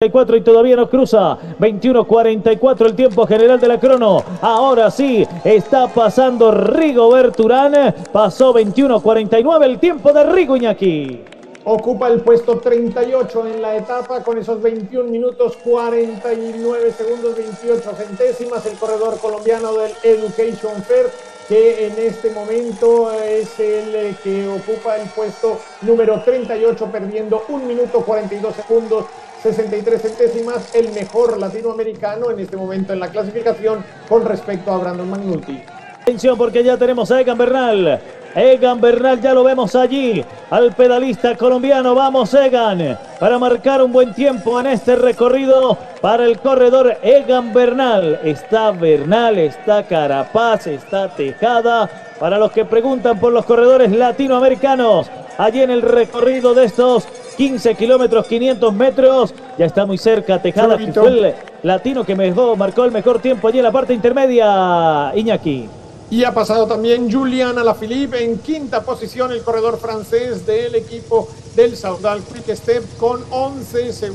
Y todavía nos cruza, 21:44 el tiempo general de la crono. Ahora sí, está pasando Rigo Urán, pasó 21:49 el tiempo de Rigo Iñaki. Ocupa el puesto 38 en la etapa con esos 21 minutos 49 segundos 28 centésimas, el corredor colombiano del Education Fair, que en este momento es el que ocupa el puesto número 38, perdiendo 1 minuto 42 segundos 63 centésimas, el mejor latinoamericano en este momento en la clasificación con respecto a Brandon McNulty. Atención porque ya tenemos a Egan Bernal. Egan Bernal ya lo vemos allí, al pedalista colombiano. Vamos Egan, para marcar un buen tiempo en este recorrido para el corredor Egan Bernal. Está Bernal, está Carapaz, está Tejada. Para los que preguntan por los corredores latinoamericanos, allí en el recorrido de estos 15 kilómetros, 500 metros, ya está muy cerca Tejada, que fue el latino que marcó el mejor tiempo allí en la parte intermedia, Iñaki. Y ha pasado también Julián Alaphilippe en quinta posición, el corredor francés del equipo del Soudal Quick Step, con 11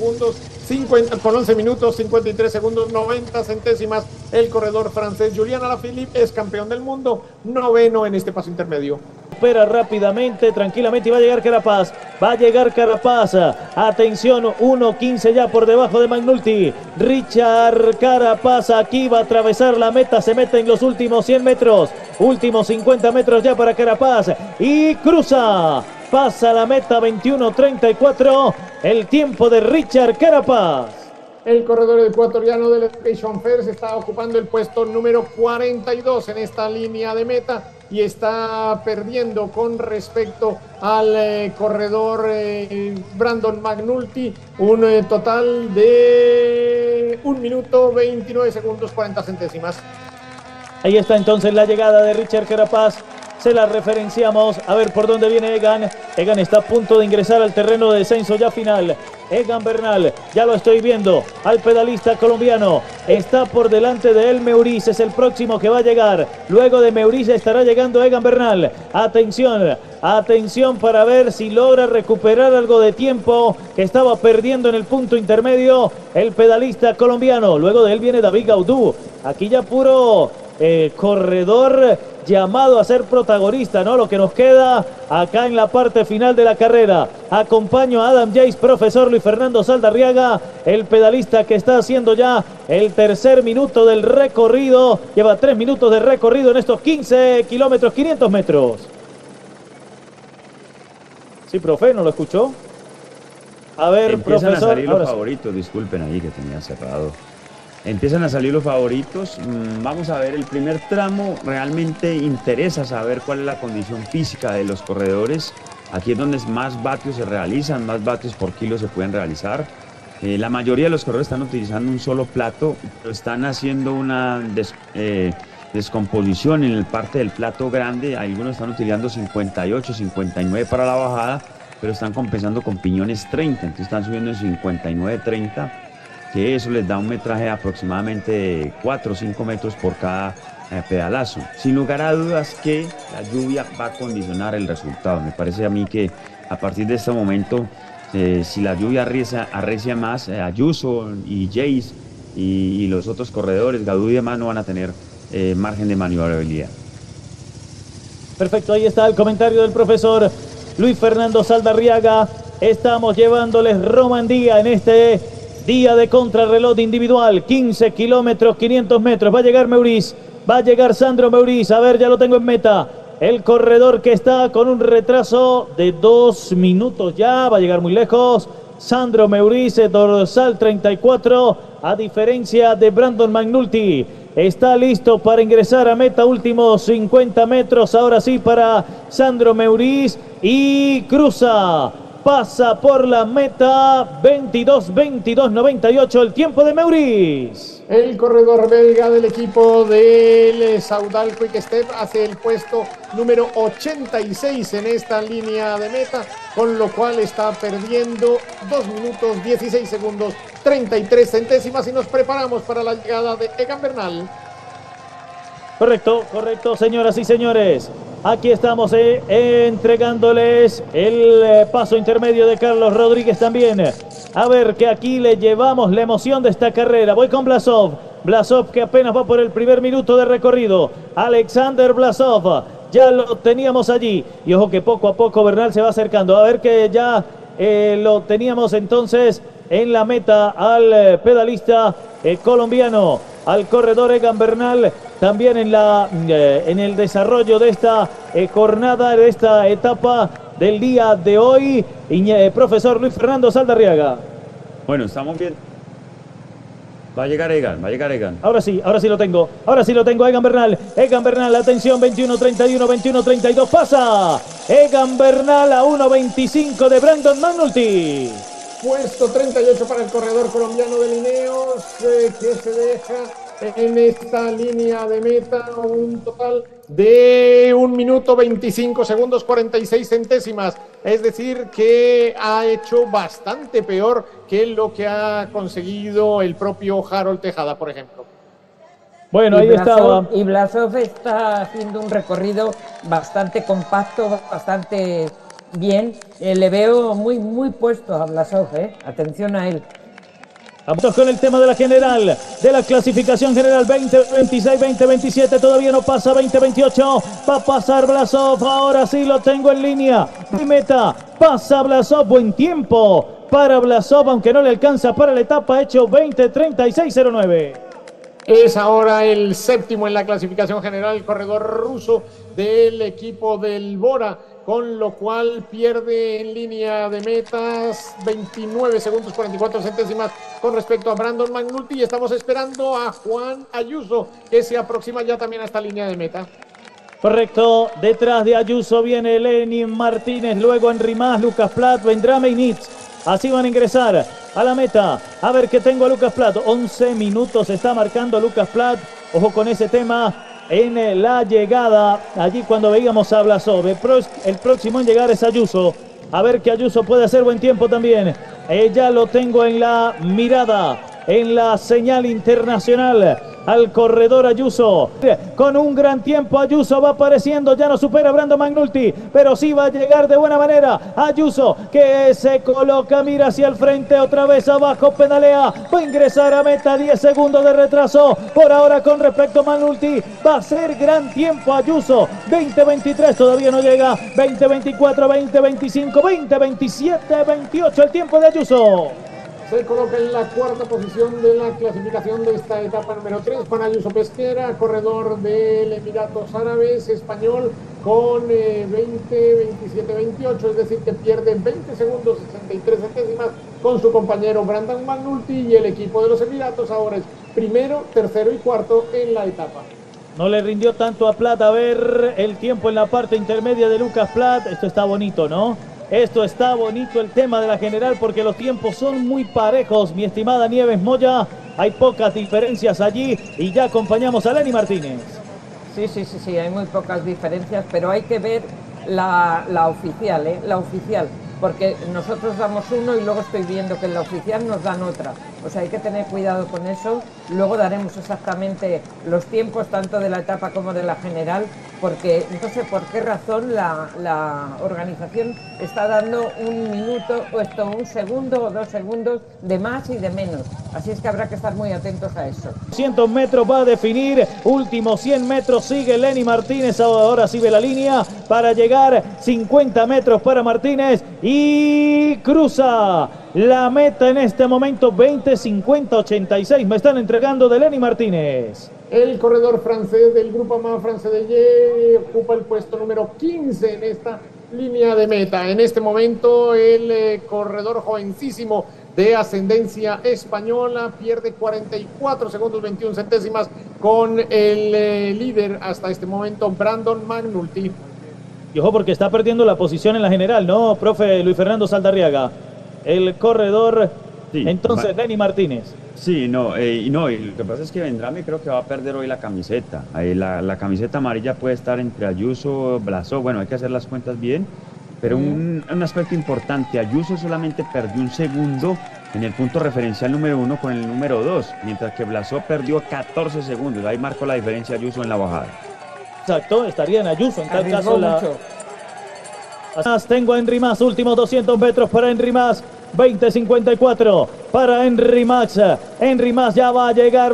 minutos 53 segundos 90 centésimas. El corredor francés Julián Alaphilippe es campeón del mundo, noveno en este paso intermedio. Espera rápidamente, tranquilamente, y va a llegar Carapaz, atención, 1:15 ya por debajo de McNulty. Richard Carapaz aquí va a atravesar la meta, se mete en los últimos 100 metros, últimos 50 metros ya para Carapaz, y cruza, pasa la meta, 21:34, el tiempo de Richard Carapaz. El corredor ecuatoriano del Education First está ocupando el puesto número 42 en esta línea de meta y está perdiendo con respecto al corredor Brandon McNulty un total de 1 minuto 29 segundos 40 centésimas. Ahí está entonces la llegada de Richard Carapaz. Se la referenciamos, a ver por dónde viene Egan. Egan está a punto de ingresar al terreno de descenso ya final. Egan Bernal, ya lo estoy viendo, al pedalista colombiano. Está por delante de él Meurisse, es el próximo que va a llegar. Luego de Meurisse estará llegando Egan Bernal. Atención, atención para ver si logra recuperar algo de tiempo que estaba perdiendo en el punto intermedio el pedalista colombiano. Luego de él viene David Gaudú. Aquí ya puro corredor llamado a ser protagonista, ¿no? Lo que nos queda acá en la parte final de la carrera. Acompaño a Adam Yates, profesor Luis Fernando Saldarriaga, el pedalista que está haciendo ya el tercer minuto del recorrido. Lleva 3 minutos de recorrido en estos 15 kilómetros, 500 metros. Sí, profe, ¿no lo escuchó? A ver, empiezan profesor. A salir los favoritos, sí. Disculpen ahí que tenía cerrado. Empiezan a salir los favoritos. Vamos a ver el primer tramo. Realmente interesa saber cuál es la condición física de los corredores. Aquí es donde más vatios se realizan, más vatios por kilo se pueden realizar. La mayoría de los corredores están utilizando un solo plato, pero están haciendo una descomposición en el parte del plato grande. Algunos están utilizando 58, 59 para la bajada, pero están compensando con piñones 30, entonces están subiendo en 59, 30. Que eso les da un metraje de aproximadamente 4 o 5 metros por cada pedalazo. Sin lugar a dudas que la lluvia va a condicionar el resultado. Me parece a mí que a partir de este momento, si la lluvia arrecia más, Ayuso y Jace y los otros corredores, Gaudú y demás, no van a tener margen de maniobrabilidad. Perfecto, ahí está el comentario del profesor Luis Fernando Saldarriaga. Estamos llevándoles Romandía en este día de contrarreloj individual, 15 kilómetros, 500 metros. Va a llegar Meurisse, va a llegar Sandro Meurisse. A ver, ya lo tengo en meta. El corredor que está con un retraso de 2 minutos ya, va a llegar muy lejos. Sandro Meurisse, dorsal 34, a diferencia de Brandon McNulty. Está listo para ingresar a meta, últimos 50 metros. Ahora sí para Sandro Meurisse y cruza. Pasa por la meta, 22:22:98 el tiempo de Meurisse. El corredor belga del equipo del Soudal Quick Step hace el puesto número 86 en esta línea de meta, con lo cual está perdiendo 2 minutos 16 segundos 33 centésimas y nos preparamos para la llegada de Egan Bernal. Correcto, correcto, señoras y señores. Aquí estamos entregándoles el paso intermedio de Carlos Rodríguez también. A ver, que aquí le llevamos la emoción de esta carrera. Voy con Vlasov. Vlasov que apenas va por el primer minuto de recorrido. Aleksandr Vlasov. Ya lo teníamos allí. Y ojo que poco a poco Bernal se va acercando. A ver que ya lo teníamos entonces en la meta al pedalista colombiano. Al corredor Egan Bernal. También en el desarrollo de esta jornada, de esta etapa del día de hoy, profesor Luis Fernando Saldarriaga. Bueno, estamos bien. Va a llegar Egan, va a llegar Egan. Ahora sí lo tengo, Egan Bernal. Egan Bernal, atención, 21-31, 21-32, pasa. Egan Bernal a 1-25 de Brandon McNulty. Puesto 38 para el corredor colombiano de Ineos, que se deja en esta línea de meta un total de 1 minuto 25 segundos 46 centésimas, es decir que ha hecho bastante peor que lo que ha conseguido el propio Harold Tejada, por ejemplo. Bueno, ahí estaba. Y Vlasov está haciendo un recorrido bastante compacto, bastante bien. Le veo muy puesto a Vlasov, atención a él. Vamos con el tema de la general, de la clasificación general, 20-26, 20-27, todavía no pasa, 20-28, va a pasar Vlasov, ahora sí lo tengo en línea, mi meta, pasa Vlasov, buen tiempo para Vlasov, aunque no le alcanza para la etapa, hecho 20-36-09. Es ahora el séptimo en la clasificación general, el corredor ruso del equipo del Bora, con lo cual pierde en línea de metas 29 segundos 44 centésimas con respecto a Brandon McNulty, y estamos esperando a Juan Ayuso, que se aproxima ya también a esta línea de meta. Correcto, detrás de Ayuso viene Lenin Martínez, luego Enric Mas, Lucas Plat, Vendrame y Nys. Así van a ingresar a la meta. A ver qué tengo a Lucas Plat, 11 minutos está marcando Lucas Plat, ojo con ese tema. En la llegada, allí cuando veíamos a Vlasov, el próximo en llegar es Ayuso. A ver que Ayuso puede hacer buen tiempo también. Ya lo tengo en la mirada, en la señal internacional, al corredor Ayuso. Con un gran tiempo Ayuso va apareciendo, ya no supera a Brandon McNulty, pero sí va a llegar de buena manera. Ayuso que se coloca, mira hacia el frente, otra vez abajo, pedalea, va a ingresar a meta, 10 segundos de retraso por ahora con respecto a McNulty. Va a ser gran tiempo Ayuso, 20-23, todavía no llega, 20-24, 20-25, 20-27, 28, el tiempo de Ayuso. Se coloca en la cuarta posición de la clasificación de esta etapa número 3, Juan Ayuso Pesquera, corredor del Emiratos Árabes Español, con 20, 27, 28, es decir que pierde 20 segundos, 63 centésimas con su compañero Brandon McNulty, y el equipo de los Emiratos ahora es primero, tercero y cuarto en la etapa. No le rindió tanto a Plat, a ver el tiempo en la parte intermedia de Lucas Plat, esto está bonito, ¿no? Esto está bonito el tema de la general porque los tiempos son muy parejos, mi estimada Nieves Moya. Hay pocas diferencias allí y ya acompañamos a Lenin Martínez. Sí, hay muy pocas diferencias, pero hay que ver la oficial, la oficial. Porque nosotros damos uno y luego estoy viendo que en la oficial nos dan otra. O sea, hay que tener cuidado con eso. Luego daremos exactamente los tiempos, tanto de la etapa como de la general, porque no sé por qué razón la organización está dando un minuto, o esto, un segundo o 2 segundos de más y de menos. Así es que habrá que estar muy atentos a eso. 200 metros va a definir, últimos 100 metros sigue Lenin Martínez. Ahora sí ve la línea para llegar, 50 metros para Martínez y cruza la meta en este momento, 20-50-86. Me están entregando de Lenin Martínez. El corredor francés del grupo AMA francés de Y ocupa el puesto número 15 en esta línea de meta. En este momento el corredor jovencísimo de ascendencia española pierde 44 segundos 21 centésimas con el líder hasta este momento, Brandon McNulty. Y ojo porque está perdiendo la posición en la general, ¿no, profe Luis Fernando Saldarriaga? El corredor, sí, entonces, Lenin Martínez. Sí, y lo que pasa es que Vendrame creo que va a perder hoy la camiseta. La camiseta amarilla puede estar entre Ayuso, Vlasov, bueno, hay que hacer las cuentas bien, pero un aspecto importante, Ayuso solamente perdió un segundo en el punto referencial número 1 con el número 2, mientras que Vlasov perdió 14 segundos, ahí marcó la diferencia Ayuso en la bajada. Exacto, estaría en Ayuso en tal caso. Tengo a Enric Mas, últimos 200 metros para Enric Mas, 20.54 para Enric Mas. Enric Mas ya va a llegar,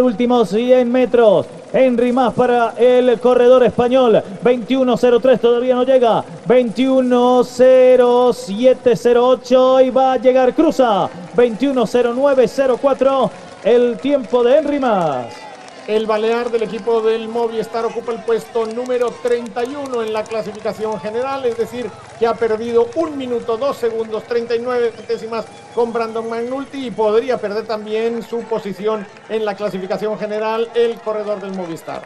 últimos 100 metros. Enric Mas para el corredor español, 21.03, todavía no llega, 21.07.08 y va a llegar, cruza, 21.09.04, el tiempo de Enric Mas. El balear del equipo del Movistar ocupa el puesto número 31 en la clasificación general, es decir, que ha perdido 1 minuto 2 segundos 39 centésimas con Brandon McNulty y podría perder también su posición en la clasificación general el corredor del Movistar.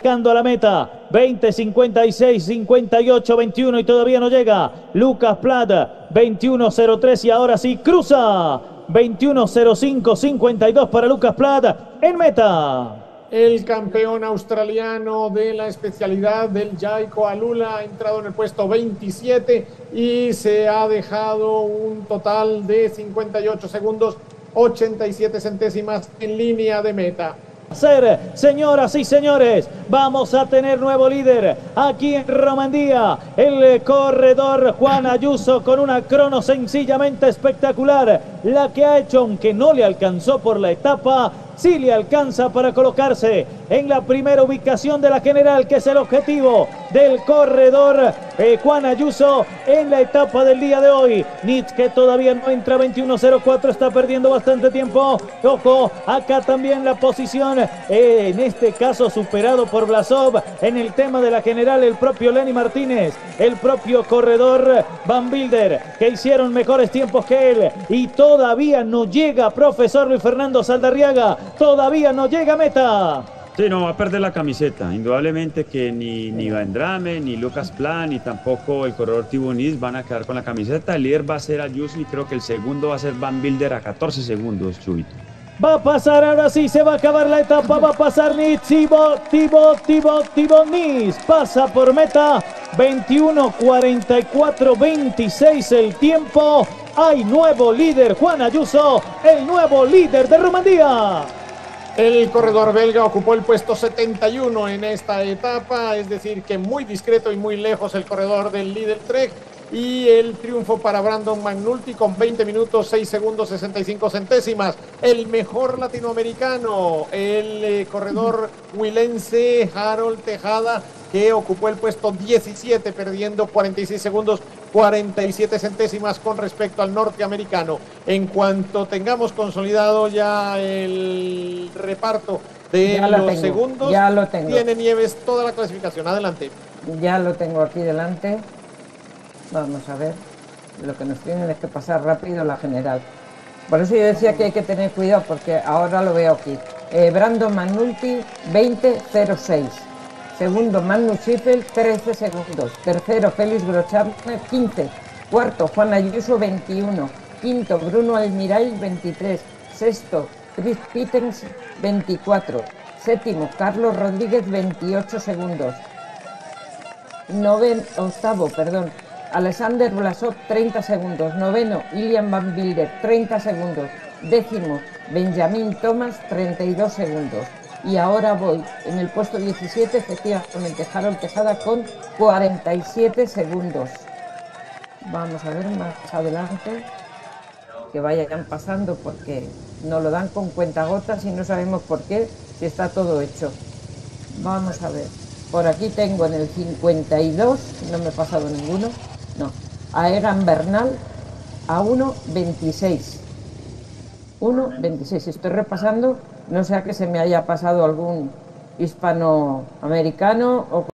Llegando a la meta, 20, 56, 58, 21 y todavía no llega. Lucas Plat, 21.03 y ahora sí cruza. 21.05.52 para Lucas Plat en meta. El campeón australiano de la especialidad del Jayco AlUla ha entrado en el puesto 27 y se ha dejado un total de 58 segundos 87 centésimas en línea de meta. Señoras y señores, vamos a tener nuevo líder aquí en Romandía, el corredor Juan Ayuso con una crono sencillamente espectacular, la que ha hecho, aunque no le alcanzó por la etapa, sí le alcanza para colocarse en la primera ubicación de la general, que es el objetivo del corredor Juan Ayuso en la etapa del día de hoy. Nits, que todavía no entra, 21.04, está perdiendo bastante tiempo. Ojo, acá también la posición, en este caso superado por Vlasov. En el tema de la general, el propio Lenin Martínez, el propio corredor Van Wilder, que hicieron mejores tiempos que él, y todavía no llega profesor Luis Fernando Saldarriaga, todavía no llega a meta. Sí, no, va a perder la camiseta. Indudablemente que ni Vendrame, ni Lucas Plat, ni tampoco el corredor Thibau Nys van a quedar con la camiseta. El líder va a ser Ayuso y creo que el segundo va a ser Van Wilder a 14 segundos, Chubito. Va a pasar, ahora sí, se va a acabar la etapa, va a pasar Nys, Thibau Nys, pasa por meta, 21.44.26 el tiempo. Hay nuevo líder, Juan Ayuso, el nuevo líder de Romandía. El corredor belga ocupó el puesto 71 en esta etapa, es decir, que muy discreto y muy lejos el corredor del líder Trek. Y el triunfo para Brandon McNulty con 20 minutos, 6 segundos, 65 centésimas. El mejor latinoamericano, el corredor huilense Harold Tejada, que ocupó el puesto 17, perdiendo 46 segundos, 47 centésimas con respecto al norteamericano. En cuanto tengamos consolidado ya el reparto de los segundos, tiene Nieves toda la clasificación. Adelante. Ya lo tengo aquí delante. Vamos a ver, lo que nos tienen es que pasar rápido la general. Por eso yo decía que hay que tener cuidado, porque ahora lo veo aquí. Brandon McNulty, 20.06. Segundo, Manu Schiffel, 13 segundos. Tercero, Félix Groschartner, 15. Cuarto, Juan Ayuso, 21. Quinto, Bruno Almiral, 23. Sexto, Chris Pittens, 24. Séptimo, Carlos Rodríguez, 28 segundos. Octavo, Aleksandr Vlasov, 30 segundos. Noveno, Ilan Van Wilder, 30 segundos. Décimo, Benjamin Thomas, 32 segundos. Y ahora voy en el puesto 17, efectivamente, Harold Tejada con 47 segundos. Vamos a ver más adelante que vayan pasando, porque nos lo dan con cuentagotas y no sabemos por qué, si está todo hecho. Vamos a ver. Por aquí tengo en el 52, no me he pasado ninguno. No, a Egan Bernal a 1.26. 1.26, estoy repasando, no sea que se me haya pasado algún hispanoamericano o